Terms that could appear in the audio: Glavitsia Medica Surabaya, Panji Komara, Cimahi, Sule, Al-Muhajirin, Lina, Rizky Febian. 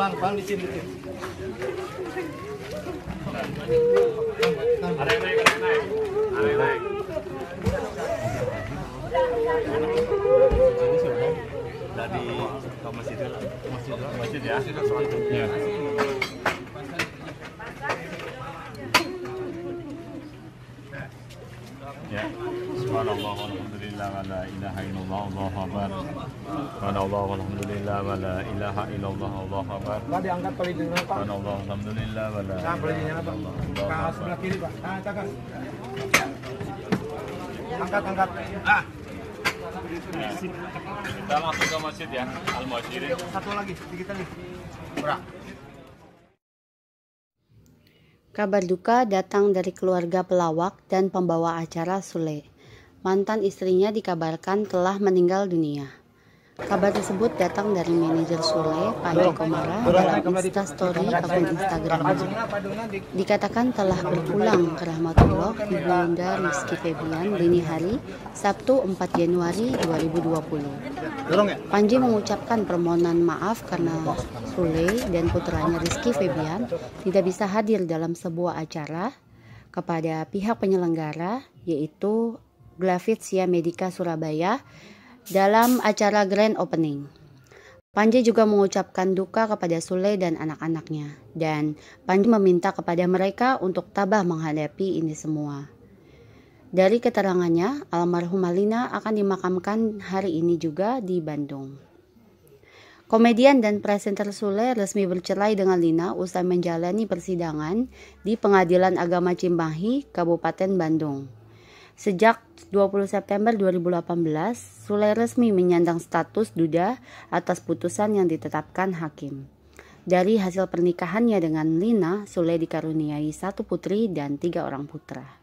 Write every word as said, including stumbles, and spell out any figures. pelan-pelan di sini. Ada yang naik, ada yang naik. Ada yang naik. Dari masjid lah. Masjid lah. Masjid ya. Ya. Ya. Subhanallah walhamdulillah wa la ilaha illallah Allahu akbar. Subhanallah walhamdulillah wa la ilaha illallah Allahu akbar. Enggak diangkat kali dengan Pak. Subhanallah walhamdulillah wa la. Nah, boleh dinyala Pak. Ke sebelah kiri Pak. Nah, takas. Angkat angkat. Ah. Kita langsung ke masjid ya. Al-Muhajirin. Satu lagi, sedikit lagi. Murah. Kabar duka datang dari keluarga pelawak dan pembawa acara Sule. Mantan istrinya dikabarkan telah meninggal dunia. Kabar tersebut datang dari manajer Sule, Panji Komara, dalam Insta Story akun Instagram. Dikatakan telah berpulang ke rahmatullah ibunda Rizky Febian dini hari Sabtu empat Januari dua ribu dua puluh. Panji mengucapkan permohonan maaf karena Sule dan putranya Rizky Febian tidak bisa hadir dalam sebuah acara kepada pihak penyelenggara yaitu Glavitsia Medica Surabaya dalam acara grand opening. Panji juga mengucapkan duka kepada Sule dan anak-anaknya, dan Panji meminta kepada mereka untuk tabah menghadapi ini semua. Dari keterangannya, almarhumah Lina akan dimakamkan hari ini juga di Bandung. Komedian dan presenter Sule resmi bercerai dengan Lina usai menjalani persidangan di Pengadilan Agama Cimahi, Kabupaten Bandung. Sejak dua puluh September dua ribu delapan belas, Sule resmi menyandang status duda atas putusan yang ditetapkan hakim. Dari hasil pernikahannya dengan Lina, Sule dikaruniai satu putri dan tiga orang putra.